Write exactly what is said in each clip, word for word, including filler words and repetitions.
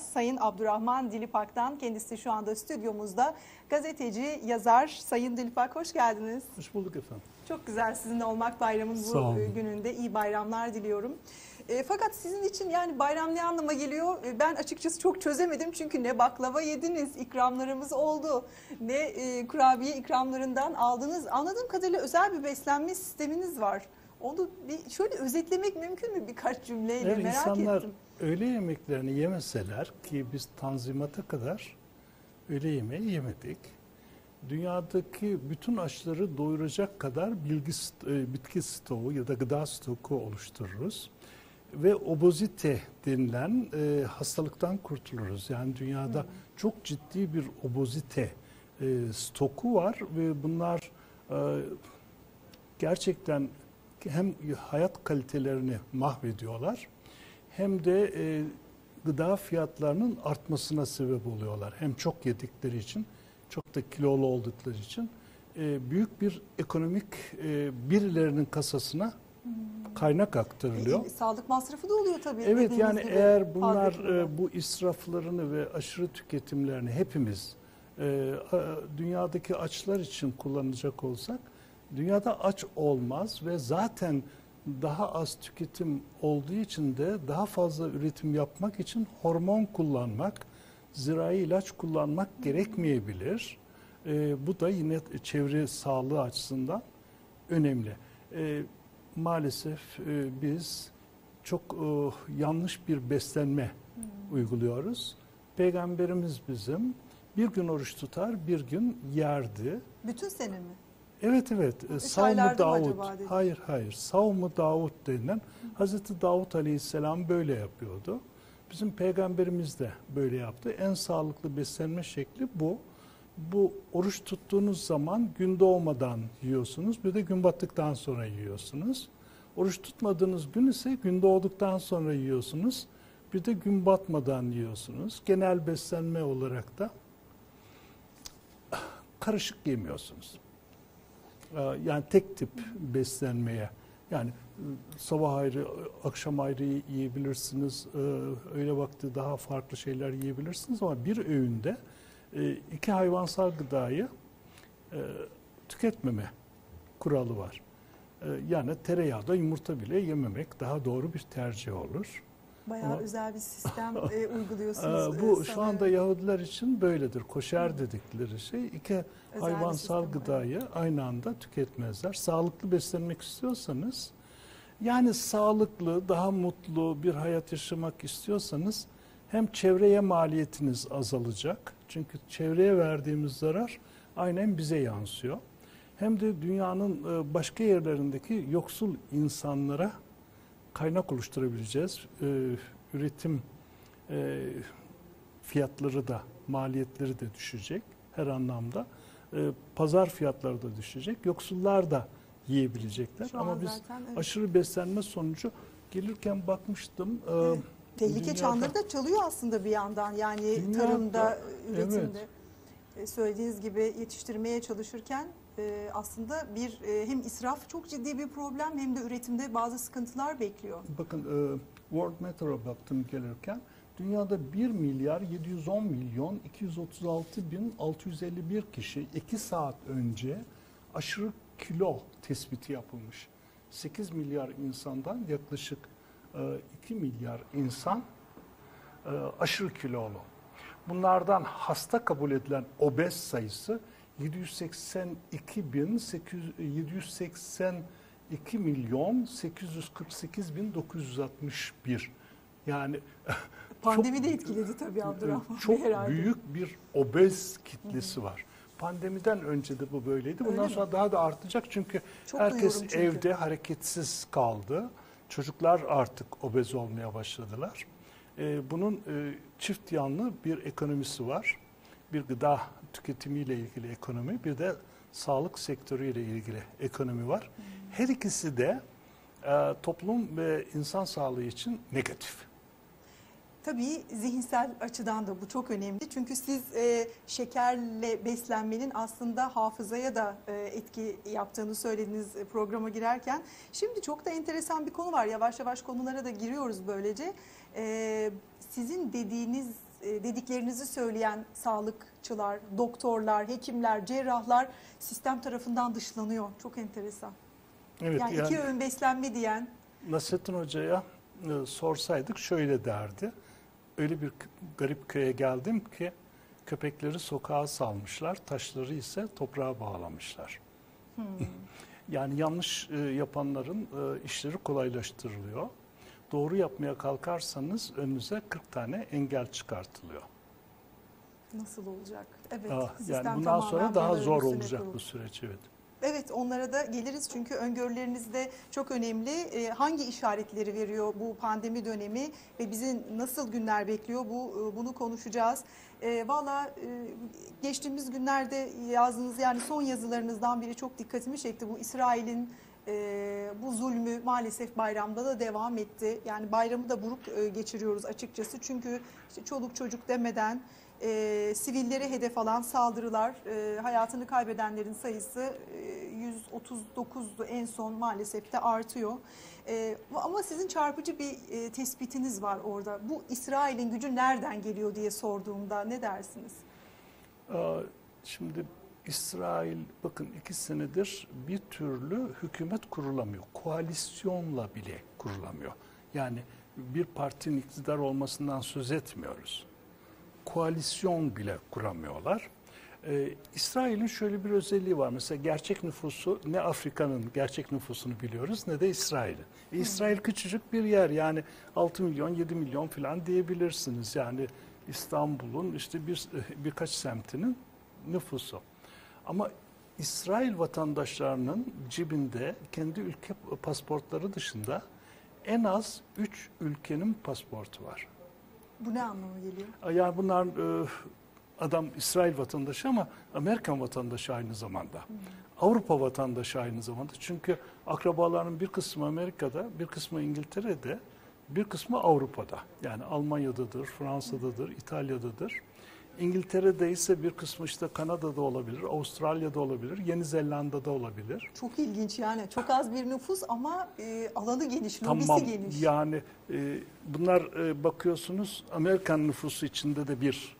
Sayın Abdurrahman Dilipak'tan, kendisi şu anda stüdyomuzda, gazeteci, yazar. Sayın Dilipak, hoş geldiniz. Hoş bulduk efendim. Çok güzel sizinle olmak bayramın bu gününde. İyi bayramlar diliyorum. E, fakat sizin için yani bayram ne anlama geliyor? E, ben açıkçası çok çözemedim çünkü ne baklava yediniz, ikramlarımız oldu, ne e, kurabiye ikramlarından aldınız. Anladığım kadarıyla özel bir beslenme sisteminiz var. Onu bir şöyle özetlemek mümkün mü birkaç cümleyle, evet, merak insanlar ettim. Öğle yemeklerini yemeseler ki biz tanzimata kadar öğle yemeği yemedik. Dünyadaki bütün açları doyuracak kadar bilgi, bitki stoğu ya da gıda stoku oluştururuz. Ve obezite denilen e, hastalıktan kurtuluruz. Yani dünyada Hı. çok ciddi bir obezite e, stoku var ve bunlar e, gerçekten hem hayat kalitelerini mahvediyorlar hem de e, gıda fiyatlarının artmasına sebep oluyorlar. Hem çok yedikleri için, çok da kilolu oldukları için e, büyük bir ekonomik e, birilerinin kasasına kaynak aktarılıyor. E, sağlık masrafı da oluyor tabii. Evet, yani eğer bunlar e, bu israflarını ve aşırı tüketimlerini hepimiz e, dünyadaki açlar için kullanacak olsak dünyada aç olmaz ve zaten daha az tüketim olduğu için de daha fazla üretim yapmak için hormon kullanmak, zirai ilaç kullanmak gerekmeyebilir. E, bu da yine çevre sağlığı açısından önemli. E, maalesef e, biz çok e, yanlış bir beslenme hmm. uyguluyoruz. Peygamberimiz bizim bir gün oruç tutar, bir gün yerdi. Bütün sene mi? Evet evet. Savm-ı Davud. Hayır hayır. Savm-ı Davud denilen Hazreti Davud Aleyhisselam böyle yapıyordu. Bizim peygamberimiz de böyle yaptı. En sağlıklı beslenme şekli bu. Bu oruç tuttuğunuz zaman gün doğmadan yiyorsunuz. Bir de gün battıktan sonra yiyorsunuz. Oruç tutmadığınız gün ise gün doğduktan sonra yiyorsunuz. Bir de gün batmadan yiyorsunuz. Genel beslenme olarak da karışık yemiyorsunuz. Yani tek tip beslenmeye, yani sabah ayrı, akşam ayrı yiyebilirsiniz, öğle vakti daha farklı şeyler yiyebilirsiniz ama bir öğünde iki hayvansal gıdayı tüketmeme kuralı var. Yani tereyağı da yumurta bile yememek daha doğru bir tercih olur. Bayağı ama özel bir sistem uyguluyorsunuz. Bu şu anda Yahudiler için böyledir. Koşer dedikleri şey, iki özel hayvansal gıdayı var. Aynı anda tüketmezler. Sağlıklı beslenmek istiyorsanız, yani sağlıklı, daha mutlu bir hayat yaşamak istiyorsanız hem çevreye maliyetiniz azalacak. Çünkü çevreye verdiğimiz zarar aynen bize yansıyor. Hem de dünyanın başka yerlerindeki yoksul insanlara kaynak oluşturabileceğiz. Ee, üretim e, fiyatları da, maliyetleri de düşecek her anlamda. Ee, pazar fiyatları da düşecek. Yoksullar da yiyebilecekler. Şu ama biz zaten, evet. aşırı beslenme sonucu gelirken bakmıştım. E, evet. Tehlike dünyada, çanları da çalıyor aslında bir yandan. Yani dünyada, tarımda, üretimde. Evet. Söylediğiniz gibi yetiştirmeye çalışırken Ee, aslında bir e, hem israf çok ciddi bir problem hem de üretimde bazı sıkıntılar bekliyor. Bakın e, World Matter'a baktım gelirken, dünyada bir milyar yedi yüz on milyon iki yüz otuz altı bin altı yüz elli bir kişi iki saat önce aşırı kilo tespiti yapılmış. sekiz milyar insandan yaklaşık e, iki milyar insan e, aşırı kilolu. Bunlardan hasta kabul edilen obez sayısı yedi yüz seksen iki milyon sekiz yüz kırk sekiz bin dokuz yüz altmış bir. Yani pandemi çok, de etkiledi tabii Abdurrahman. Çok herhalde. Büyük bir obez kitlesi var. Pandemiden önce de bu böyleydi. Bundan Öyle sonra mi? daha da artacak çünkü çok herkes çünkü. evde hareketsiz kaldı. Çocuklar artık obez olmaya başladılar. Ee, bunun e, çift yanlı bir ekonomisi var. Bir gıda tüketimiyle ilgili ekonomi, bir de sağlık sektörüyle ilgili ekonomi var. Her ikisi de e, toplum ve insan sağlığı için negatif. Tabii zihinsel açıdan da bu çok önemli. Çünkü siz e, şekerle beslenmenin aslında hafızaya da e, etki yaptığını söylediğiniz programa girerken. Şimdi çok da enteresan bir konu var. Yavaş yavaş konulara da giriyoruz böylece. E, sizin dediğiniz dediklerinizi söyleyen sağlıkçılar, doktorlar, hekimler, cerrahlar sistem tarafından dışlanıyor. Çok enteresan. Evet, yani, yani iki öğün beslenme diyen. Nasrettin Hoca'ya e, sorsaydık şöyle derdi. Öyle bir garip köye geldim ki köpekleri sokağa salmışlar, taşları ise toprağa bağlamışlar. Hmm. Yani yanlış e, yapanların e, işleri kolaylaştırılıyor. Doğru yapmaya kalkarsanız önünüze kırk tane engel çıkartılıyor. Nasıl olacak? Evet. Aa, yani bundan sonra daha zor olacak bu süreç. Evet. Evet, onlara da geliriz çünkü öngörüleriniz de çok önemli. Ee, hangi işaretleri veriyor bu pandemi dönemi ve bizi nasıl günler bekliyor, bu bunu konuşacağız. Ee, Valla e, geçtiğimiz günlerde yazdığınız, yani son yazılarınızdan biri çok dikkatimi çekti. Bu İsrail'in e, bu zulmü maalesef bayramda da devam etti. Yani bayramı da buruk e, geçiriyoruz açıkçası çünkü işte çoluk çocuk demeden... E, sivillere hedef alan saldırılar, e, hayatını kaybedenlerin sayısı e, yüz otuz dokuzdu en son, maalesef de artıyor. E, ama sizin çarpıcı bir e, tespitiniz var orada. Bu İsrail'in gücü nereden geliyor diye sorduğumda ne dersiniz? Şimdi İsrail, bakın iki senedir bir türlü hükümet kurulamıyor. Koalisyonla bile kurulamıyor. Yani bir partinin iktidar olmasından söz etmiyoruz. Koalisyon bile kuramıyorlar. Ee, İsrail'in şöyle bir özelliği var. Mesela gerçek nüfusu, ne Afrika'nın gerçek nüfusunu biliyoruz ne de İsrail'in. E, İsrail küçücük bir yer, yani altı milyon yedi milyon falan diyebilirsiniz. Yani İstanbul'un işte bir birkaç semtinin nüfusu. Ama İsrail vatandaşlarının cebinde kendi ülke pasaportları dışında en az üç ülkenin pasaportu var. Bu ne anlama geliyor? Yani bunlar adam İsrail vatandaşı ama Amerikan vatandaşı aynı zamanda. Hmm. Avrupa vatandaşı aynı zamanda. Çünkü akrabalarının bir kısmı Amerika'da, bir kısmı İngiltere'de, bir kısmı Avrupa'da. Yani Almanya'dadır, Fransa'dadır, hmm. İtalya'dadır. İngiltere'de ise bir kısmı işte Kanada'da olabilir, Avustralya'da olabilir, Yeni Zelanda'da olabilir. Çok ilginç yani. Çok az bir nüfus ama e, alanı geniş, tamam, lobisi geniş. Yani e, bunlar e, bakıyorsunuz Amerikan nüfusu içinde de bir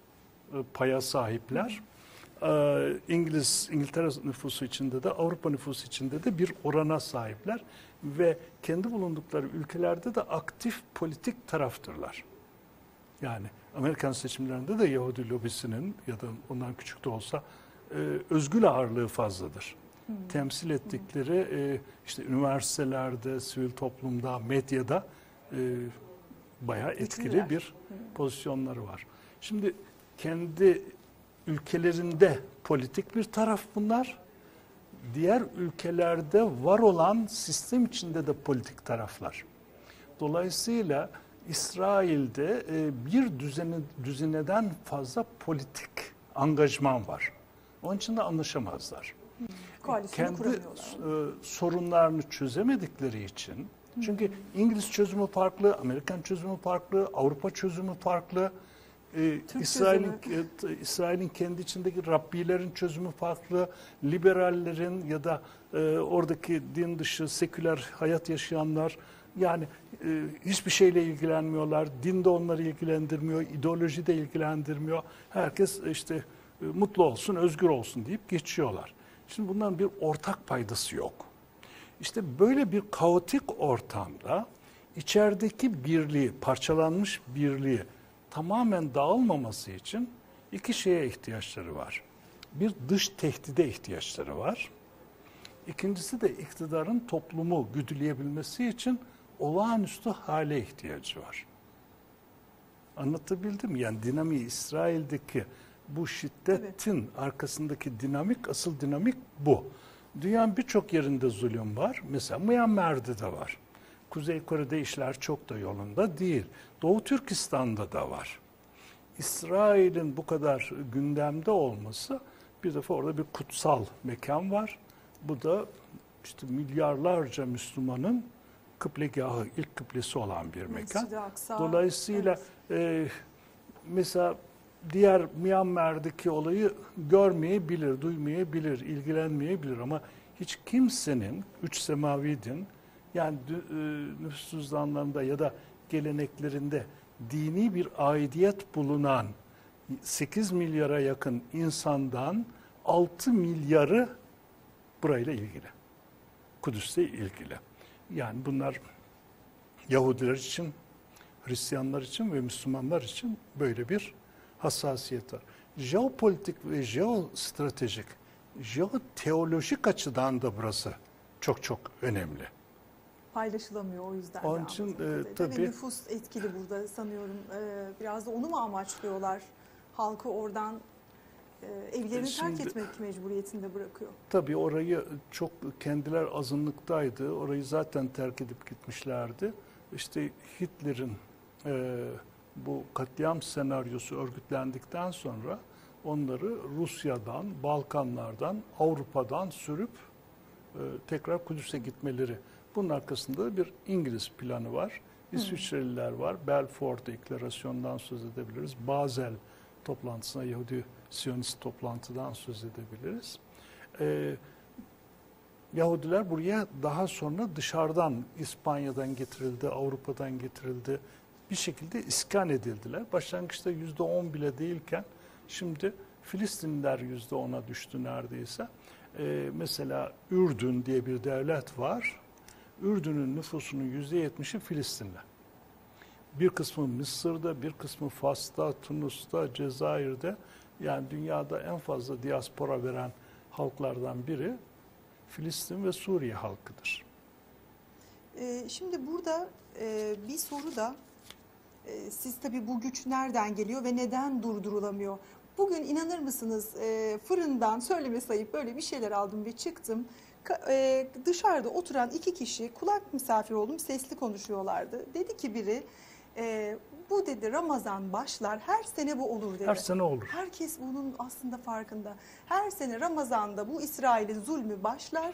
e, paya sahipler. E, İngiliz, İngiltere nüfusu içinde de, Avrupa nüfusu içinde de bir orana sahipler. Ve kendi bulundukları ülkelerde de aktif politik taraftırlar. Yani Amerikan seçimlerinde de Yahudi lobisinin ya da ondan küçük de olsa e, özgül ağırlığı fazladır. Hmm. Temsil ettikleri e, işte üniversitelerde, sivil toplumda, medyada e, bayağı etkili Bütünler. bir hmm. pozisyonları var. Şimdi kendi ülkelerinde politik bir taraf bunlar. Diğer ülkelerde var olan sistem içinde de politik taraflar. Dolayısıyla İsrail'de bir düzeni, düzineden fazla politik angajman var. Onun için de anlaşamazlar. Hmm. Kendi sorunlarını çözemedikleri için. Hmm. Çünkü İngiliz çözümü farklı, Amerikan çözümü farklı, Avrupa çözümü farklı. İsrail'in İsrail'in kendi içindeki Rabbilerin çözümü farklı, liberallerin ya da e, oradaki din dışı, seküler hayat yaşayanlar. Yani e, hiçbir şeyle ilgilenmiyorlar, din de onları ilgilendirmiyor, ideoloji de ilgilendirmiyor. Herkes işte e, mutlu olsun, özgür olsun deyip geçiyorlar. Şimdi bunların bir ortak paydası yok. İşte böyle bir kaotik ortamda içerideki birliği, parçalanmış birliği tamamen dağılmaması için iki şeye ihtiyaçları var. Bir, dış tehdide ihtiyaçları var. İkincisi de iktidarın toplumu güdüleyebilmesi için olağanüstü hale ihtiyacı var. Anlatabildim mi? Yani dinamiği, İsrail'deki bu şiddetin evet. arkasındaki dinamik, asıl dinamik bu. Dünyanın birçok yerinde zulüm var. Mesela Myanmar'da da var. Kuzey Kore'de işler çok da yolunda değil. Doğu Türkistan'da da var. İsrail'in bu kadar gündemde olması, bir defa orada bir kutsal mekan var. Bu da işte milyarlarca Müslümanın kıblegahı, ilk kıblesi olan bir mekan. Dolayısıyla evet. e, mesela diğer Myanmar'daki olayı görmeyebilir, duymayabilir, ilgilenmeyebilir ama hiç kimsenin, üç semavi din, yani e, nüfus cüzdanlarında ya da geleneklerinde dini bir aidiyet bulunan sekiz milyara yakın insandan altı milyarı burayla ilgili. Kudüs'le ilgili. Yani bunlar Yahudiler için, Hristiyanlar için ve Müslümanlar için böyle bir hassasiyet var. Jeopolitik ve jeostratejik, jeoteolojik açıdan da burası çok çok önemli. Paylaşılamıyor o yüzden. Onun için e, tabii. Ve nüfus etkili burada sanıyorum. Ee, biraz da onu mu amaçlıyorlar? Halkı oradan e, evlerini Şimdi, terk etmek mecburiyetinde bırakıyor. Tabii orayı çok kendiler azınlıktaydı. Orayı zaten terk edip gitmişlerdi. İşte Hitler'in e, bu katliam senaryosu örgütlendikten sonra onları Rusya'dan, Balkanlardan, Avrupa'dan sürüp e, tekrar Kudüs'e gitmeleri. Bunun arkasında bir İngiliz planı var. İsviçreliler var. Balfour Deklarasyonu'ndan söz edebiliriz. Basel toplantısına, Yahudi Siyonist toplantıdan söz edebiliriz. Ee, Yahudiler buraya daha sonra dışarıdan, İspanya'dan getirildi, Avrupa'dan getirildi. Bir şekilde iskan edildiler. Başlangıçta yüzde on bile değilken şimdi Filistinliler yüzde ona düştü neredeyse. Ee, mesela Ürdün diye bir devlet var. Ürdün'ün nüfusunun yüzde yetmişi Filistinli. Bir kısmı Mısır'da, bir kısmı Fas'ta, Tunus'ta, Cezayir'de, yani dünyada en fazla diaspora veren halklardan biri Filistin ve Suriye halkıdır. Şimdi burada bir soru da, siz tabii bu güç nereden geliyor ve neden durdurulamıyor? Bugün inanır mısınız, fırından söyleme sayıp böyle bir şeyler aldım ve çıktım. Dışarıda oturan iki kişi, kulak misafir oldum, sesli konuşuyorlardı. Dedi ki biri, e, bu dedi Ramazan başlar, her sene bu olur dedi. Her sene olur. Herkes bunun aslında farkında. Her sene Ramazan'da bu İsrail'in zulmü başlar,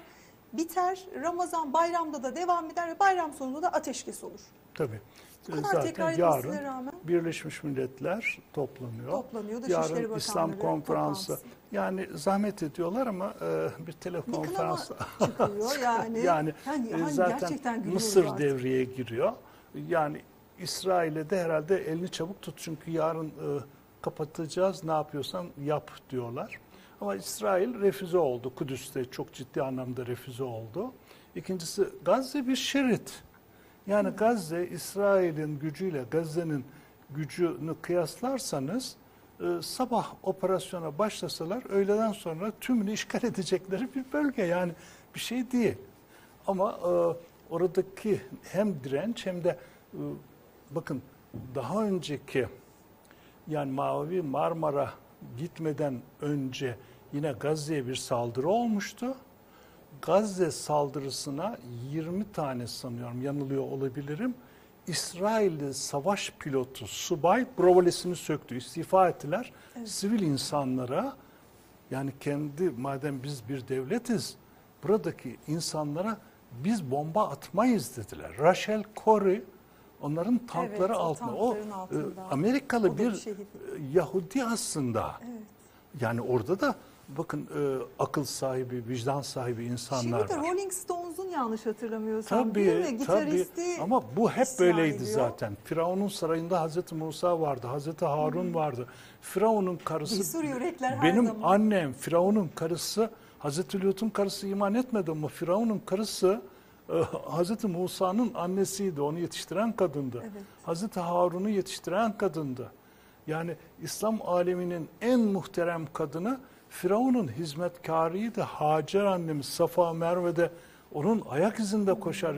biter. Ramazan bayramda da devam eder ve bayram sonunda da ateşkes olur. Tabii. Bu kadar zaten tekrar yarın rağmen, Birleşmiş Milletler toplanıyor. Toplanıyor. Yarın İslam konferansı. Toplansın. Yani zahmet ediyorlar ama e, bir telekonferans çıkıyor yani. yani, yani e, zaten Mısır artık devreye giriyor. Yani İsrail'e de herhalde elini çabuk tut çünkü yarın e, kapatacağız, ne yapıyorsan yap diyorlar. Ama İsrail refüze oldu. Kudüs'te çok ciddi anlamda refüze oldu. İkincisi Gazze bir şerit. Yani Gazze, İsrail'in gücüyle Gazze'nin gücünü kıyaslarsanız e, sabah operasyona başlasalar öğleden sonra tümünü işgal edecekleri bir bölge. Yani bir şey değil. Ama e, oradaki hem direnç hem de e, bakın daha önceki yani Mavi Marmara gitmeden önce yine Gazze'ye bir saldırı olmuştu. Gazze saldırısına yirmi tane sanıyorum, yanılıyor olabilirim, İsrailli savaş pilotu, subay brovalesini söktü, istifa ettiler. Evet. Sivil insanlara, yani kendi madem biz bir devletiz, buradaki insanlara biz bomba atmayız dediler. Rachel Corrie onların tankları evet, altında. O e, Amerikalı o bir, bir Yahudi aslında. Evet. Yani orada da bakın e, akıl sahibi, vicdan sahibi insanlar var. Şimdi de Rolling Stones'un yanlış hatırlamıyorsam tabii, değil mi? Gitaristi tabii. Ama bu hep İsrail böyleydi diyor zaten. Firavun'un sarayında Hazreti Musa vardı, Hazreti Harun hmm. vardı. Firavun'un karısı, benim annem Firavun'un karısı, Hazreti Lut'un karısı iman etmedi ama Firavun'un karısı e, Hazreti Musa'nın annesiydi, onu yetiştiren kadındı. Evet. Hazreti Harun'u yetiştiren kadındı. Yani İslam aleminin en muhterem kadını Firavun'un hizmetkarıydı. Hacer annemiz Safa Merve'de onun ayak izinde koşar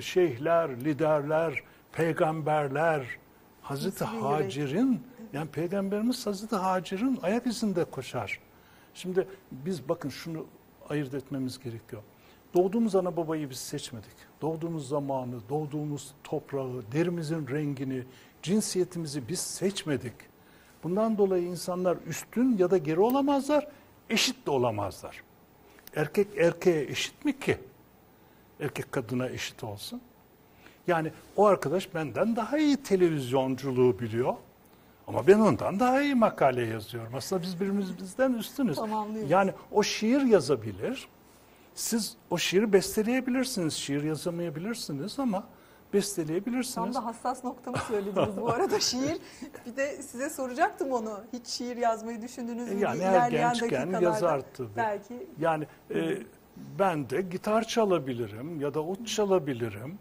şeyhler, liderler, peygamberler. Hazreti Hacer'in, yani peygamberimiz Hazreti Hacer'in ayak izinde koşar. Şimdi biz bakın şunu ayırt etmemiz gerekiyor. Doğduğumuz ana babayı biz seçmedik. Doğduğumuz zamanı, doğduğumuz toprağı, derimizin rengini, cinsiyetimizi biz seçmedik. Bundan dolayı insanlar üstün ya da geri olamazlar, eşit de olamazlar. Erkek erkeğe eşit mi ki? Erkek kadına eşit olsun. Yani o arkadaş benden daha iyi televizyonculuğu biliyor ama ben ondan daha iyi makale yazıyorum. Aslında biz birbirimizden üstünüz. Yani o şiir yazabilir, siz o şiiri besteleyebilirsiniz, şiir yazamayabilirsiniz ama besteleyebilirsiniz. Tam da hassas noktamı söylediniz bu arada şiir. Bir de size soracaktım onu. Hiç şiir yazmayı düşündünüz mü? Yani her gençken yazar tabii. Belki. Yani e, ben de gitar çalabilirim ya da ut çalabilirim.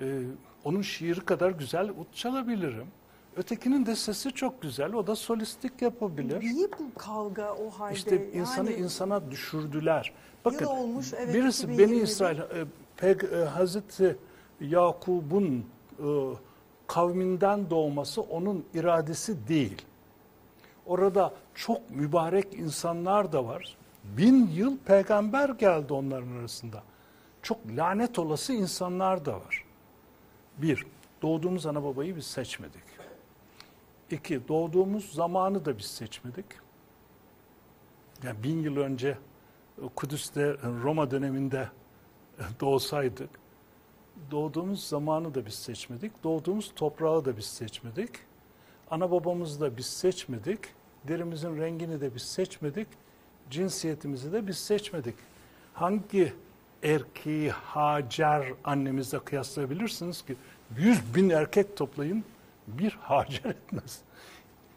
E, onun şiiri kadar güzel ut çalabilirim. Ötekinin de sesi çok güzel. O da solistlik yapabilir. Niye bu kavga o halde? İşte insanı yani, insana düşürdüler. Bakın olmuş, evet, birisi Beni İsrail, e, pek, e, Hazreti Yakub'un e, kavminden doğması onun iradesi değil. Orada çok mübarek insanlar da var. Bin yıl peygamber geldi onların arasında. Çok lanet olası insanlar da var. Bir, doğduğumuz ana babayı biz seçmedik. İki, doğduğumuz zamanı da biz seçmedik. Yani bin yıl önce Kudüs'te Roma döneminde doğsaydık, doğduğumuz zamanı da biz seçmedik, doğduğumuz toprağı da biz seçmedik, ana babamızı da biz seçmedik, derimizin rengini de biz seçmedik, cinsiyetimizi de biz seçmedik. Hangi erkeği Hacer annemizle kıyaslayabilirsiniz ki? Yüz bin erkek toplayın, bir Hacer etmez.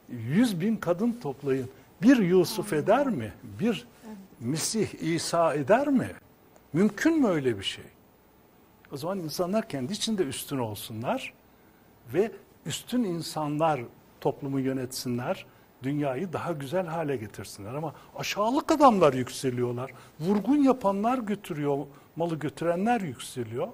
Yüz bin kadın toplayın, bir Yusuf eder mi? Bir Mesih İsa eder mi? Mümkün mü öyle bir şey? O zaman insanlar kendi içinde üstün olsunlar ve üstün insanlar toplumu yönetsinler, dünyayı daha güzel hale getirsinler. Ama aşağılık adamlar yükseliyorlar, vurgun yapanlar götürüyor, malı götürenler yükseliyor.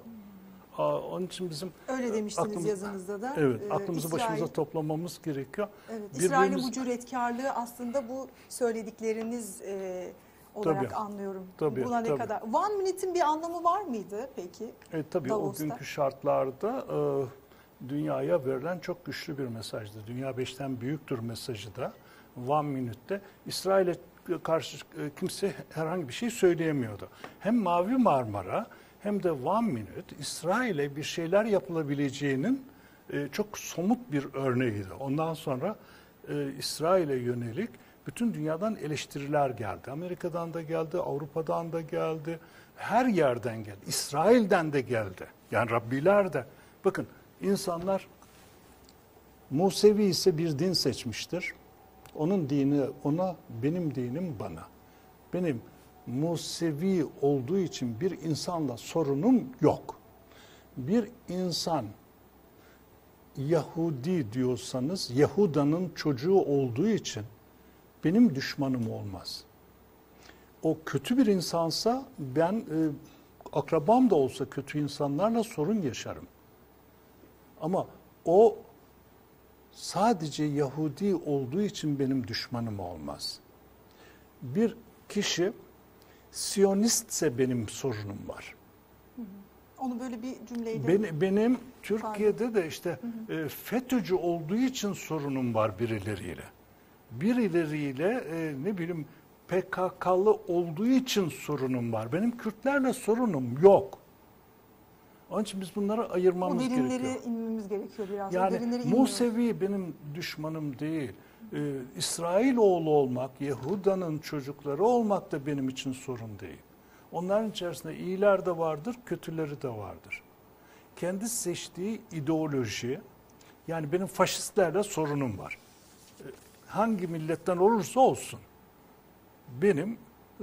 Aa, onun için bizim öyle demiştiniz aklımız, yazınızda da. Evet, e, aklımızı İsrail, başımıza toplamamız gerekiyor. Evet, İsrail'in bu cüretkarlığı aslında bu söyledikleriniz e, olarak tabii, anlıyorum. Tabii, buna ne tabii. kadar? One Minute'in bir anlamı var mıydı peki? E, tabii Davos'ta. O günkü şartlarda e, dünyaya verilen çok güçlü bir mesajdı. Dünya beşten büyüktür mesajı da One Minute'te. İsrail'e karşı kimse herhangi bir şey söyleyemiyordu. Hem Mavi Marmara hem de One Minute İsrail'e bir şeyler yapılabileceğinin e, çok somut bir örneğiydi. Ondan sonra e, İsrail'e yönelik bütün dünyadan eleştiriler geldi. Amerika'dan da geldi, Avrupa'dan da geldi, her yerden geldi. İsrail'den de geldi. Yani Rabbiler de. Bakın insanlar Musevi ise bir din seçmiştir. Onun dini ona, benim dinim bana. Benim Musevi olduğu için bir insanla sorunum yok. Bir insan Yahudi diyorsanız Yahuda'nın çocuğu olduğu için benim düşmanım olmaz. O kötü bir insansa ben e, akrabam da olsa kötü insanlarla sorun yaşarım. Ama o sadece Yahudi olduğu için benim düşmanım olmaz. Bir kişi Siyonistse benim sorunum var. Hı hı. Onu böyle bir cümleyle... Benim, benim Türkiye'de de işte hı hı. E, FETÖ'cü olduğu için sorunum var birileriyle. Birileriyle e, ne bileyim P K K'lı olduğu için sorunum var. Benim Kürtlerle sorunum yok. Onun için biz bunları ayırmamız gerekiyor. Bu derinlere inmemiz gerekiyor biraz. Yani Musevi benim düşmanım değil. Ee, İsrailoğlu olmak, Yahuda'nın çocukları olmak da benim için sorun değil. Onların içerisinde iyiler de vardır, kötüleri de vardır. Kendi seçtiği ideoloji, yani benim faşistlerle sorunum var. Ee, hangi milletten olursa olsun, benim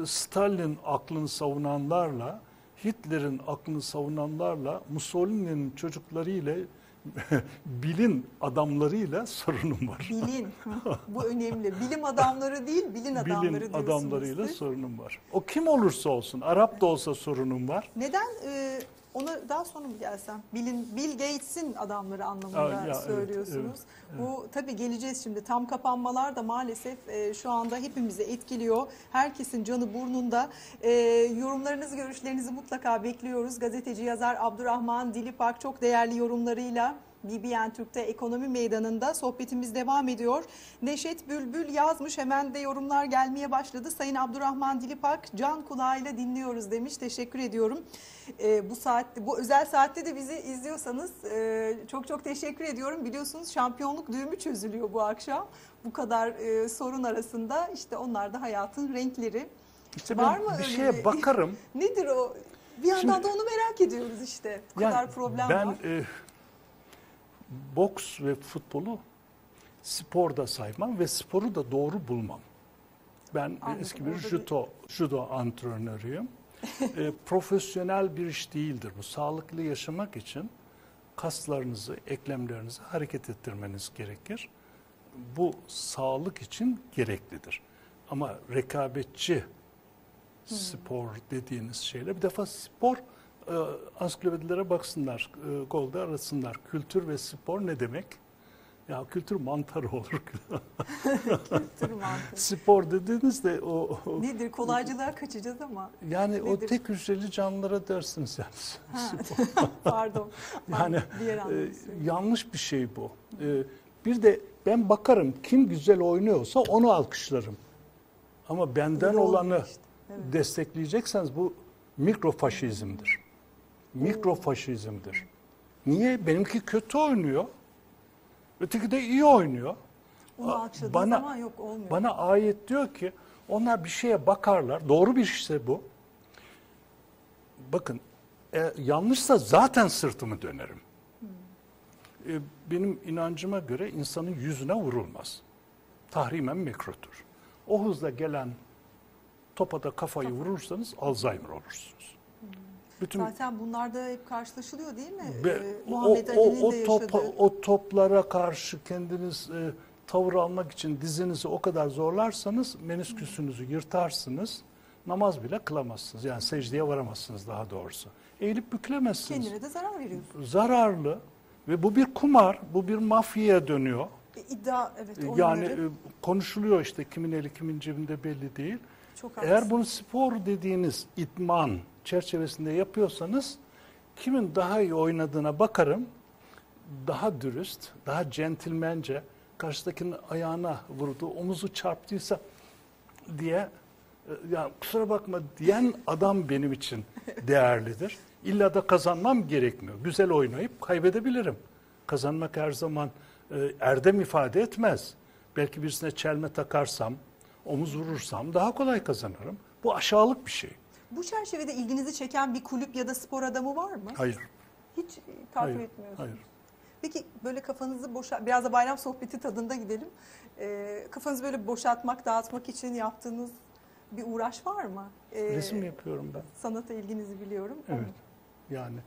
Stalin aklını savunanlarla, Hitler'in aklını savunanlarla, Mussolini'nin çocuklarıyla, bilin adamlarıyla sorunum var. Bilin. Bu önemli. Bilim adamları değil, bilin adamları bilin adamlarıyla siz. Sorunum var. O kim olursa olsun, Arap da olsa sorunum var. Neden? Ee, ona daha sonra mı gelsem? Bilin, Bill Gates'in adamları anlamında Aa, ya, söylüyorsunuz. Evet, evet, evet. Bu tabii geleceğiz şimdi. Tam kapanmalar da maalesef e, şu anda hepimizi etkiliyor. Herkesin canı burnunda. E, yorumlarınızı, görüşlerinizi mutlaka bekliyoruz. Gazeteci yazar Abdurrahman Dilipak çok değerli yorumlarıyla B B N Türk'te ekonomi meydanında sohbetimiz devam ediyor. Neşet Bülbül yazmış, hemen de yorumlar gelmeye başladı. Sayın Abdurrahman Dilipak can kulağıyla dinliyoruz demiş. Teşekkür ediyorum. E, bu saatte, bu özel saatte de bizi izliyorsanız e, çok çok teşekkür ediyorum. Biliyorsunuz şampiyonluk düğümü çözülüyor bu akşam. Bu kadar e, sorun arasında işte onlar da hayatın renkleri. İşte var mı bir öyle şeye bakarım. Nedir o? Bir yandan Şimdi, da onu merak ediyoruz işte. Bu yani kadar problem ben, var. E, boks ve futbolu sporda saymam ve sporu da doğru bulmam. Ben Anladım, eski bir judo, judo antrenörüyüm. e, profesyonel bir iş değildir bu. Sağlıklı yaşamak için kaslarınızı, eklemlerinizi hareket ettirmeniz gerekir. Bu sağlık için gereklidir. Ama rekabetçi hmm. spor dediğiniz şeyle, bir defa spor, e, ansiklopedilere baksınlar, e, Google'da arasınlar. Kültür ve spor ne demek? Ya kültür mantarı olur. Kültür mantarı. Spor dediğinizde o, o... Nedir? Kolaycılığa kaçacağız ama. Yani nedir? O tek hücreli canlılara dersiniz yani. Pardon. Yani e, yanlış bir şey bu. E, bir de ben bakarım kim güzel oynuyorsa onu alkışlarım. Ama benden öyle olanı işte. Evet. destekleyecekseniz bu mikrofaşizmdir. Mikrofaşizmdir. Niye? Benimki kötü oynuyor. Öteki de iyi oynuyor. Bana, zaman yok, olmuyor. Bana ayet diyor ki onlar bir şeye bakarlar. Doğru bir işse bu. Bakın e, yanlışsa zaten sırtımı dönerim. Hmm. E, benim inancıma göre insanın yüzüne vurulmaz. Tahrimen mikrotur. O hızla gelen topa da kafayı Top. vurursanız Alzheimer olursunuz. Hmm. Bütün, Zaten bunlarda hep karşılaşılıyor değil mi? Be, ee, Muhammed Ali'nin o, o, de yaşadığı. Topa, o toplara karşı kendiniz e, tavır almak için dizinizi o kadar zorlarsanız menisküsünüzü yırtarsınız. Namaz bile kılamazsınız. Yani secdeye varamazsınız daha doğrusu. Eğilip bükülemezsiniz. Kendine de zarar veriyorsunuz. Zararlı ve bu bir kumar, bu bir mafyaya dönüyor. E, iddia, evet. Oyunları. Yani e, konuşuluyor işte kimin eli kimin cebinde belli değil. Çok Eğer bunu spor dediğiniz idman çerçevesinde yapıyorsanız kimin daha iyi oynadığına bakarım, daha dürüst, daha centilmence, karşıdakinin ayağına vurdu, omuzu çarptıysa diye, yani kusura bakma diyen adam benim için değerlidir. İlla da kazanmam gerekmiyor. Güzel oynayıp kaybedebilirim. Kazanmak her zaman erdem ifade etmez. Belki birisine çelme takarsam, omuz vurursam daha kolay kazanırım. Bu aşağılık bir şey. Bu çerçevede ilginizi çeken bir kulüp ya da spor adamı var mı? Hayır. Hiç takip hayır, etmiyorsunuz. Hayır. Peki böyle kafanızı boşalt... Biraz da bayram sohbeti tadında gidelim. Ee, kafanızı böyle boşaltmak, dağıtmak için yaptığınız bir uğraş var mı? Ee, Resim yapıyorum ben. Sanata ilginizi biliyorum. Evet. Onu. Yani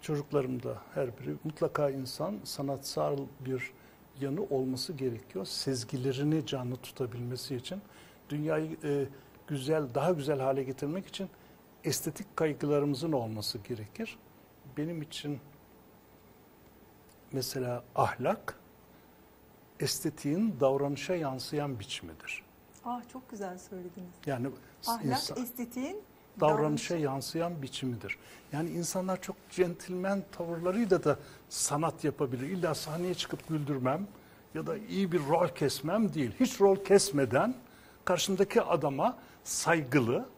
çocuklarım da her biri. Mutlaka insan sanatsal bir yanı olması gerekiyor. Sezgilerini canlı tutabilmesi için. Dünyayı... E, güzel, daha güzel hale getirmek için estetik kaygılarımızın olması gerekir. Benim için mesela ahlak, estetiğin davranışa yansıyan biçimidir. Ah çok güzel söylediniz. Yani ahlak insan, estetiğin davranışa yansıyan biçimidir. Yani insanlar çok centilmen tavırlarıyla da sanat yapabilir. İlla sahneye çıkıp güldürmem ya da iyi bir rol kesmem değil. Hiç rol kesmeden karşımdaki adama saygılı,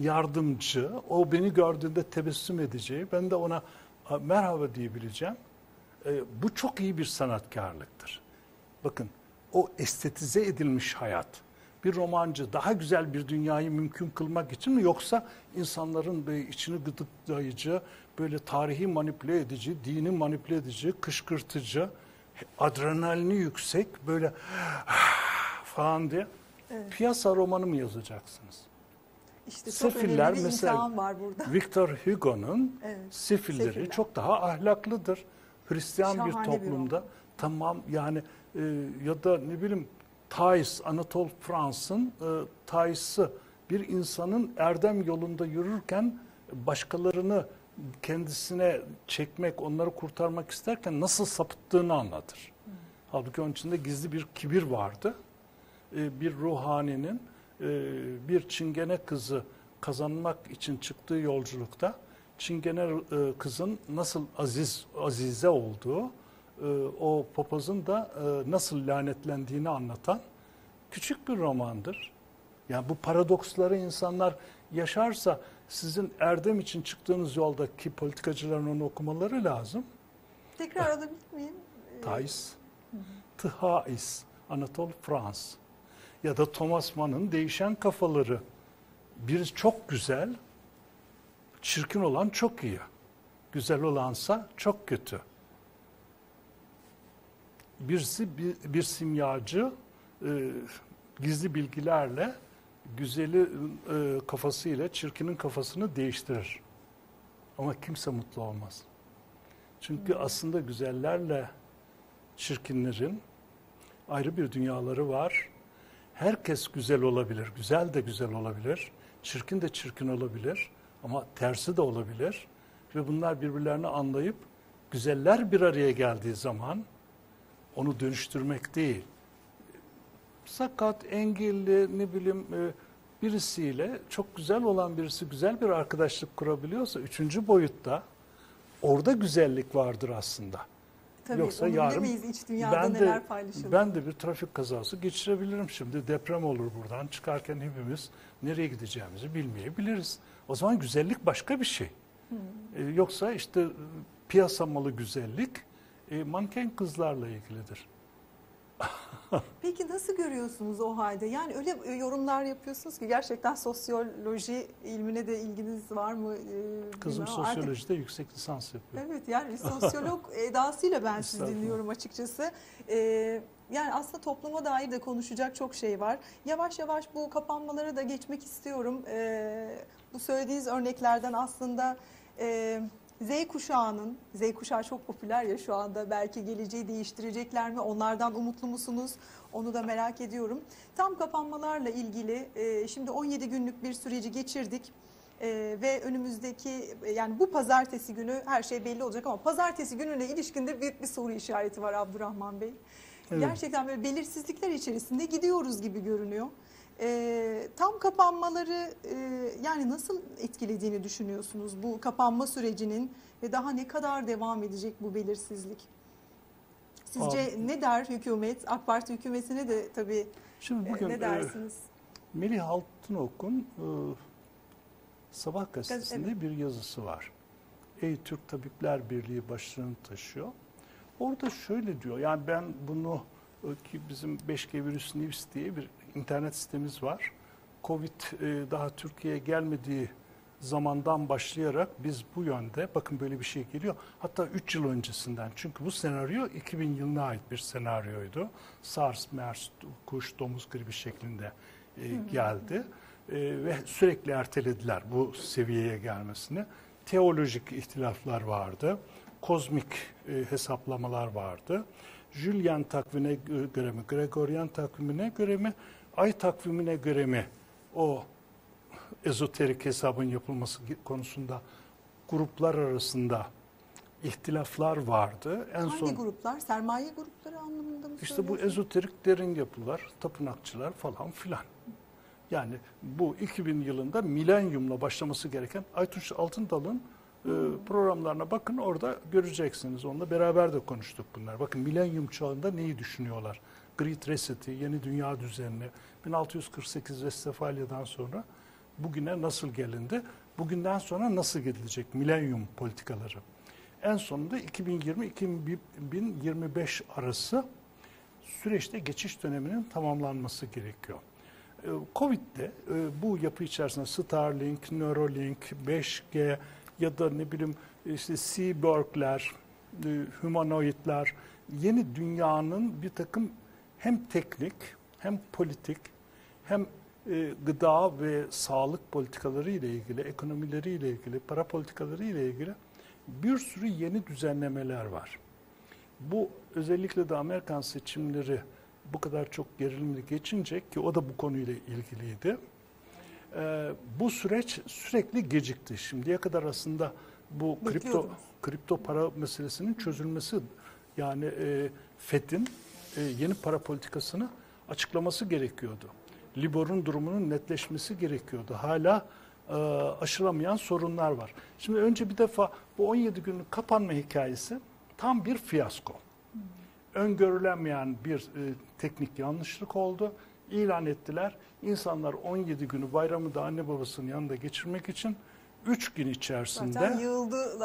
yardımcı, o beni gördüğünde tebessüm edeceği, ben de ona merhaba diyebileceğim. E, bu çok iyi bir sanatkarlıktır. Bakın o estetize edilmiş hayat. Bir romancı daha güzel bir dünyayı mümkün kılmak için mi yoksa insanların böyle içini gıdıklayıcı, böyle tarihi manipüle edici, dini manipüle edici, kışkırtıcı, adrenalini yüksek böyle falan diye. Evet. Piyasa romanı mı yazacaksınız? İşte Sefiller mesela var burada. Victor Hugo'nun evet. Sefilleri Sefiller. Çok daha ahlaklıdır. Hristiyan Şahane bir toplumda bir tamam yani e, ya da ne bileyim Taiz, Anatole France'ın e, Taiz'i bir insanın erdem yolunda yürürken başkalarını kendisine çekmek, onları kurtarmak isterken nasıl sapıttığını anlatır. Hı. Halbuki onun içinde gizli bir kibir vardı. Bir ruhaninin bir çingene kızı kazanmak için çıktığı yolculukta çingene kızın nasıl aziz azize olduğu, o papazın da nasıl lanetlendiğini anlatan küçük bir romandır. Yani bu paradoksları insanlar yaşarsa sizin erdem için çıktığınız yoldaki politikacıların onu okumaları lazım. Tekrar alabilir miyim? Taiz, Taiz, Anatole France. Ya da Thomas Mann'ın değişen kafaları. Biri çok güzel, çirkin olan çok iyi. Güzel olansa çok kötü. birisi bir, bir simyacı e, gizli bilgilerle güzeli e, kafasıyla çirkinin kafasını değiştirir. Ama kimse mutlu olmaz. Çünkü aslında güzellerle çirkinlerin ayrı bir dünyaları var. Herkes güzel olabilir. Güzel de güzel olabilir. Çirkin de çirkin olabilir. Ama tersi de olabilir. Ve bunlar birbirlerini anlayıp güzeller bir araya geldiği zaman onu dönüştürmek değil. Sakat, engelli, ne bileyim birisiyle çok güzel olan birisi güzel bir arkadaşlık kurabiliyorsa üçüncü boyutta orada güzellik vardır aslında. Tabii, yoksa yarın iç dünyada ben, neler de, ben de bir trafik kazası geçirebilirim şimdi. Deprem olur buradan. Çıkarken hepimiz nereye gideceğimizi bilmeyebiliriz. O zaman güzellik başka bir şey. Hmm. Ee, yoksa işte piyasa malı güzellik e, manken kızlarla ilgilidir. Peki nasıl görüyorsunuz o halde? Yani öyle yorumlar yapıyorsunuz ki gerçekten sosyoloji ilmine de ilginiz var mı? Ee, Kızım sosyolojide artık yüksek lisans yapıyor. Evet, yani sosyolog edasıyla ben sizi dinliyorum açıkçası. Ee, yani aslında topluma dair de konuşacak çok şey var. Yavaş yavaş bu kapanmalara da geçmek istiyorum. Ee, bu söylediğiniz örneklerden aslında E, Z kuşağının, Z kuşağı çok popüler ya şu anda, belki geleceği değiştirecekler mi? Onlardan umutlu musunuz? Onu da merak ediyorum. Tam kapanmalarla ilgili e, şimdi on yedi günlük bir süreci geçirdik e, ve önümüzdeki yani bu pazartesi günü her şey belli olacak ama pazartesi gününe ilişkinde büyük bir soru işareti var Abdurrahman Bey. Evet. Gerçekten böyle belirsizlikler içerisinde gidiyoruz gibi görünüyor. E, tam kapanmaları e, yani nasıl etkilediğini düşünüyorsunuz bu kapanma sürecinin ve daha ne kadar devam edecek bu belirsizlik? Sizce Abi, ne der hükümet? AK Parti hükümetine de tabii şimdi bugün, e, ne dersiniz? E, Melih Altınok'un e, Sabah gazetesinde evet. bir yazısı var. Ey Türk Tabipler Birliği başlığını taşıyor. Orada şöyle diyor, yani ben bunu ki bizim beş G Virüs News diye bir İnternet sitemiz var. Covid daha Türkiye'ye gelmediği zamandan başlayarak biz bu yönde, bakın böyle bir şey geliyor. Hatta üç yıl öncesinden. Çünkü bu senaryo iki bin yılına ait bir senaryoydu. SARS, MERS, kuş, domuz gribi şeklinde geldi. Ve sürekli ertelediler bu seviyeye gelmesini. Teolojik ihtilaflar vardı. Kozmik hesaplamalar vardı. Julian takvimine göre mi, Gregorian takvimine göre mi, ay takvimine göre mi o ezoterik hesabın yapılması konusunda gruplar arasında ihtilaflar vardı. En Hangi son, gruplar? Sermaye grupları anlamında mı İşte bu ezoterik derin yapılar, tapınakçılar falan filan. Yani bu iki bin yılında milenyumla başlaması gereken Aytunç Altındal'ın programlarına bakın, orada göreceksiniz. Onunla beraber de konuştuk bunlar. Bakın milenyum çağında neyi düşünüyorlar? Great Reset'i, yeni dünya düzenini, bin altı yüz kırk sekiz Vestfalya'dan sonra bugüne nasıl gelindi? Bugünden sonra nasıl gidilecek milenyum politikaları? En sonunda iki bin yirmi - iki bin yirmi beş arası süreçte geçiş döneminin tamamlanması gerekiyor. Covid'de bu yapı içerisinde Starlink, Neuralink, beş G ya da ne bileyim işte cyborgler, humanoidler, yeni dünyanın bir takım hem teknik hem politik hem gıda ve sağlık politikaları ile ilgili, ekonomileri ile ilgili, para politikaları ile ilgili bir sürü yeni düzenlemeler var. Bu özellikle de Amerikan seçimleri bu kadar çok gerilimli geçince, ki o da bu konuyla ilgiliydi. Ee, bu süreç sürekli gecikti. Şimdiye kadar aslında bu kripto kripto para meselesinin çözülmesi, yani e, F E D'in e, yeni para politikasını açıklaması gerekiyordu. Libor'un durumunun netleşmesi gerekiyordu. Hala e, aşılamayan sorunlar var. Şimdi önce bir defa bu on yedi günlük kapanma hikayesi tam bir fiyasko. Öngörülemeyen bir e, teknik yanlışlık oldu. İlan ettiler. İnsanlar on yedi günü bayramı da anne babasının yanında geçirmek için üç gün içerisinde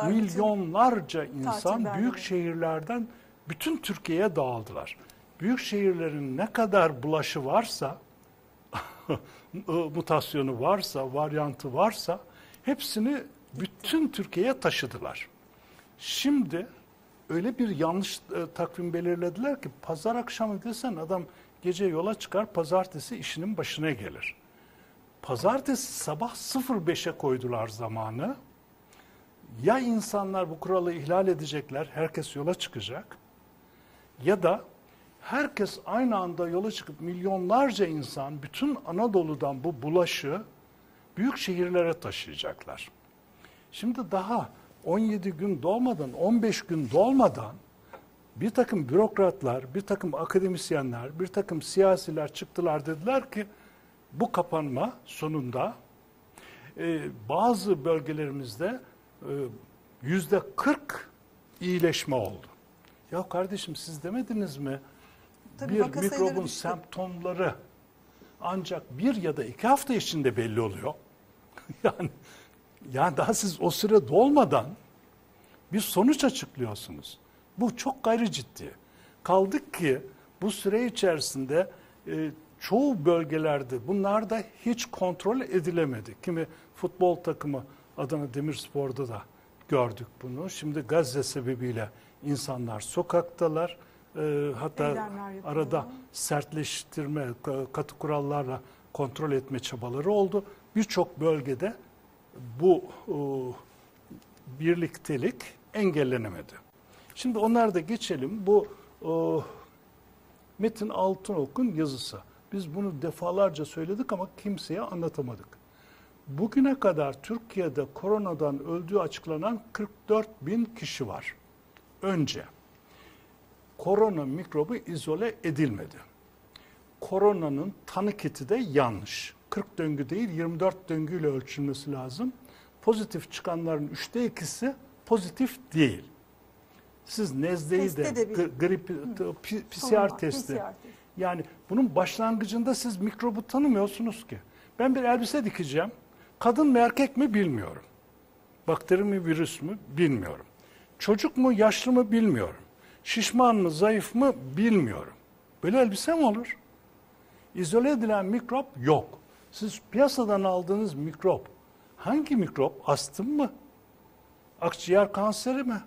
milyonlarca insan büyük yani. şehirlerden bütün Türkiye'ye dağıldılar. Büyük şehirlerin ne kadar bulaşı varsa, mutasyonu varsa, varyantı varsa hepsini bütün Türkiye'ye taşıdılar. Şimdi öyle bir yanlış e, takvim belirlediler ki pazar akşamı desen adam gece yola çıkar, pazartesi işinin başına gelir. Pazartesi sabah sıfır beşe koydular zamanı. Ya insanlar bu kuralı ihlal edecekler, herkes yola çıkacak, ya da herkes aynı anda yola çıkıp milyonlarca insan bütün Anadolu'dan bu bulaşı büyük şehirlere taşıyacaklar. Şimdi daha on yedi gün dolmadan, on beş gün dolmadan bir takım bürokratlar, bir takım akademisyenler, bir takım siyasiler çıktılar, dediler ki bu kapanma sonunda e, bazı bölgelerimizde yüzde kırk iyileşme oldu. Ya kardeşim siz demediniz mi? Tabii bir mikrobun düştü. Semptomları ancak bir ya da iki hafta içinde belli oluyor. yani, yani daha siz o süre dolmadan bir sonuç açıklıyorsunuz. Bu çok gayri ciddi. Kaldık ki bu süre içerisinde e, çoğu bölgelerde bunlar da hiç kontrol edilemedi. Kimi futbol takımı Adana Demirspor'da da gördük bunu. Şimdi Gazze sebebiyle insanlar sokaktalar. E, hatta arada sertleştirme, katı kurallarla kontrol etme çabaları oldu. Birçok bölgede bu e, birliktelik engellenemedi. Şimdi onlar da geçelim. Bu e, Metin Altınok'un yazısı. Biz bunu defalarca söyledik ama kimseye anlatamadık. Bugüne kadar Türkiye'de koronadan öldüğü açıklanan kırk dört bin kişi var. Önce korona mikrobu izole edilmedi. Koronanın tanı kiti de yanlış. kırk döngü değil yirmi dört döngüyle ölçülmesi lazım. Pozitif çıkanların üçte ikisi pozitif değil. Siz nezleyi de, de grip, P C R testi. Yani bunun başlangıcında siz mikrobu tanımıyorsunuz ki. Ben bir elbise dikeceğim. Kadın mı erkek mi bilmiyorum. Bakteri mi virüs mü bilmiyorum. Çocuk mu yaşlı mı bilmiyorum. Şişman mı zayıf mı bilmiyorum. Böyle elbise mi olur? İzole edilen mikrop yok. Siz piyasadan aldığınız mikrop, hangi mikrop? Astım mı? Akciğer kanseri mi?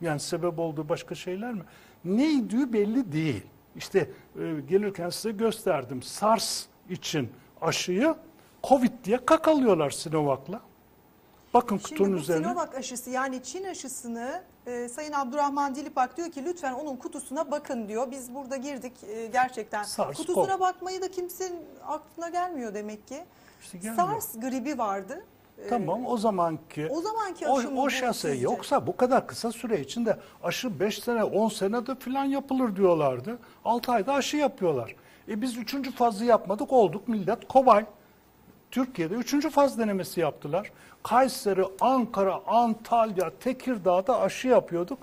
Yani sebep olduğu başka şeyler mi? Neydi belli değil. İşte gelirken size gösterdim. SARS için aşıyı Covid diye kakalıyorlar Sinovac'la. Bakın şimdi kutunun üzerine. Sinovac aşısı, yani Çin aşısını e, Sayın Abdurrahman Dilipak diyor ki lütfen onun kutusuna bakın diyor. Biz burada girdik e, gerçekten. SARS, kutusuna bakmayı da kimsenin aklına gelmiyor demek ki. İşte gelmiyor. SARS gribi vardı. Tamam, o zamanki o, zamanki o, o şase sizce? Yoksa bu kadar kısa süre içinde aşı beş sene on senede falan yapılır diyorlardı. altı ayda aşı yapıyorlar. E biz üçüncü fazı yapmadık, olduk millet kobay. Türkiye'de üçüncü faz denemesi yaptılar. Kayseri, Ankara, Antalya, Tekirdağ'da aşı yapıyorduk.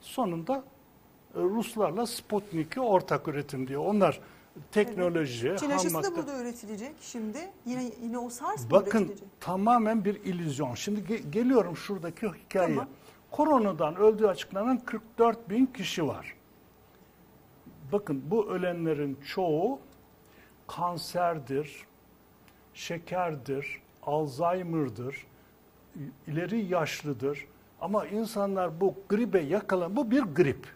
Sonunda Ruslarla Sputnik'i ortak üretim diyor. Onlar teknoloji, evet. Çin aşısı da burada üretilecek şimdi. Yine yine o SARS mı üretilecek? Bakın tamamen bir illüzyon. Şimdi ge geliyorum şuradaki hikayeye. Tamam. Koronadan öldüğü açıklanan kırk dört bin kişi var. Bakın bu ölenlerin çoğu kanserdir, şekerdir, Alzheimer'dır, ileri yaşlıdır. Ama insanlar bu gribe yakalan, bu bir grip.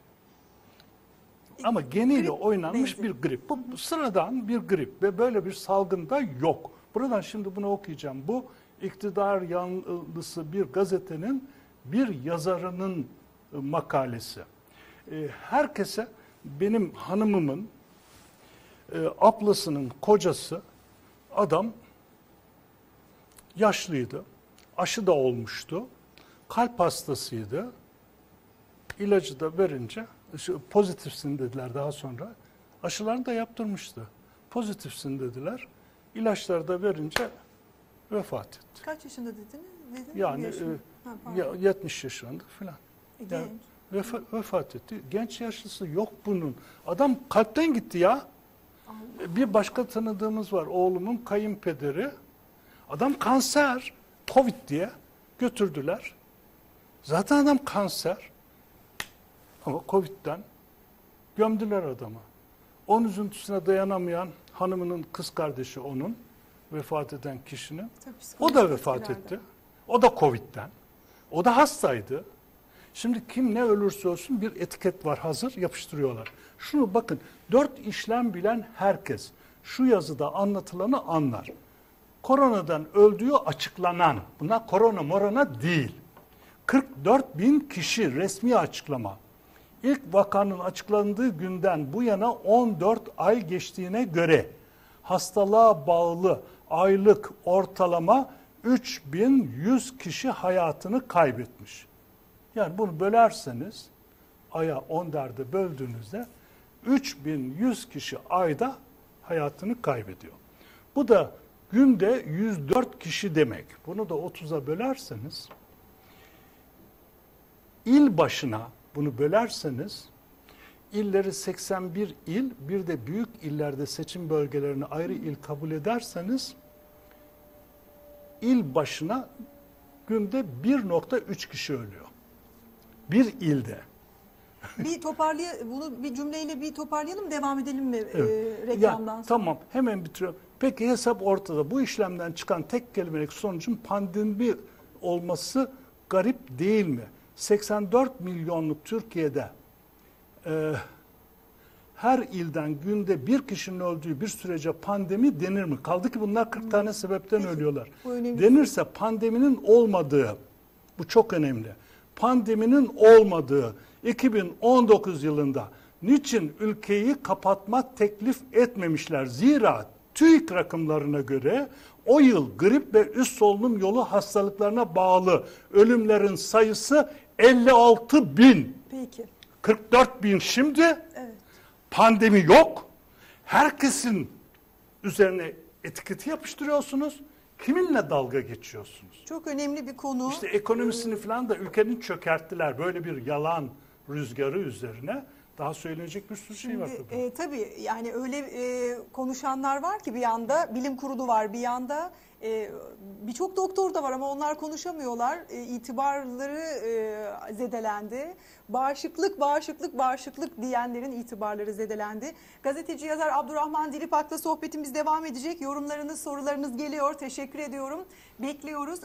Ama geniyle oynanmış bir grip. Bu sıradan bir grip ve böyle bir salgın da yok. Buradan şimdi bunu okuyacağım. Bu iktidar yanlısı bir gazetenin bir yazarının makalesi. Herkese benim hanımımın ablasının kocası adam yaşlıydı. Aşı da olmuştu. Kalp hastasıydı. İlacı da verince pozitifsin dediler daha sonra. Aşılarını da yaptırmıştı. Pozitifsin dediler. İlaçları da verince vefat etti. Kaç yaşında dediniz? Dedin yani yaşında. E, ha, yetmiş yaşında falan. E, yani vefa, vefat etti. Genç yaşlısı yok bunun. Adam kalpten gitti ya. Allah. Bir başka tanıdığımız var. Oğlumun kayınpederi. Adam kanser. Covid diye götürdüler. Zaten adam kanser. Ama Covid'den gömdüler adamı. Onun üzüntüsüne dayanamayan hanımının kız kardeşi onun, vefat eden kişinin. O da vefat etti. O da Covid'den. O da hastaydı. Şimdi kim ne ölürse olsun bir etiket var hazır, yapıştırıyorlar. Şunu bakın, dört işlem bilen herkes şu yazıda anlatılanı anlar. Koronadan öldüğü açıklanan, buna korona morona değil. kırk dört bin kişi resmi açıklama. İlk vakanın açıklandığı günden bu yana on dört ay geçtiğine göre hastalığa bağlı aylık ortalama üç bin yüz kişi hayatını kaybetmiş. Yani bunu bölerseniz, aya on derde böldüğünüzde üç bin yüz kişi ayda hayatını kaybediyor. Bu da günde yüz dört kişi demek. Bunu da otuza bölerseniz, il başına bunu bölerseniz, illeri seksen bir il, bir de büyük illerde seçim bölgelerini ayrı il kabul ederseniz, il başına günde bir nokta üç kişi ölüyor. Bir ilde. Bir toparlayalım, bunu bir cümleyle bir toparlayalım, devam edelim mi evet. e, reklamdan sonra? Tamam, hemen bitiriyorum. Peki hesap ortada. Bu işlemden çıkan tek kelimelik sonucun pandemi olması garip değil mi? seksen dört milyonluk Türkiye'de e, her ilden günde bir kişinin öldüğü bir sürece pandemi denir mi? Kaldı ki bunlar kırk hmm. tane sebepten Peki, ölüyorlar. Denirse pandeminin olmadığı, bu çok önemli. Pandeminin olmadığı iki bin on dokuz yılında niçin ülkeyi kapatmak teklif etmemişler? Zira TÜİK rakamlarına göre o yıl grip ve üst solunum yolu hastalıklarına bağlı ölümlerin sayısı elli altı bin. Peki. kırk dört bin şimdi. Evet. Pandemi yok. Herkesin üzerine etiketi yapıştırıyorsunuz. Kiminle dalga geçiyorsunuz? Çok önemli bir konu. İşte ekonomisini falan da ülkenin çökerttiler. Böyle bir yalan rüzgarı üzerine. Daha söylenecek bir sürü şey var. Tabii. E, tabii yani öyle e, konuşanlar var ki bir yanda bilim kurulu var, bir yanda e, birçok doktor da var ama onlar konuşamıyorlar. E, itibarları e, zedelendi. Bağışıklık, bağışıklık, bağışıklık diyenlerin itibarları zedelendi. Gazeteci yazar Abdurrahman Dilipak'la sohbetimiz devam edecek. Yorumlarınız, sorularınız geliyor. Teşekkür ediyorum. Bekliyoruz.